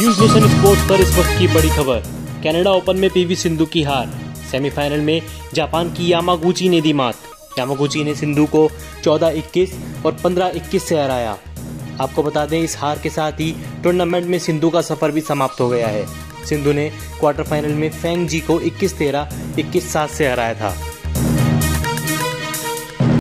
News nation sports पर इस वक्त की बड़ी खबर। कैनेडा ओपन में पीवी सिंधु की हार। सेमीफाइनल में जापान की यामागुची ने दी मात। यामागुची ने सिंधु को 14-21 और 15-21 से हराया। आपको बता दें, इस हार के साथ ही टूर्नामेंट में सिंधु का सफर भी समाप्त हो गया है। सिंधु ने क्वार्टर फाइनल में फेंग जी को 21-13, 21-7 से हराया था।